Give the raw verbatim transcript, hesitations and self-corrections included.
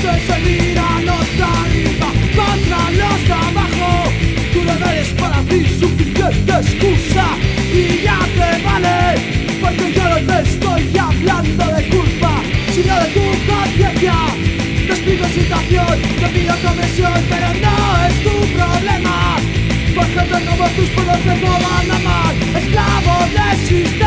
esto es servir a los de arriba contra los de abajo. Tú no eres para ti suficiente excusa y ya te vale, porque yo no te estoy hablando de culpa, sino de tu conciencia. Te explico situación, te pido confesión, pero no es tu problema. Porque de nuevo tus poderes no van a amar, esclavo de sí.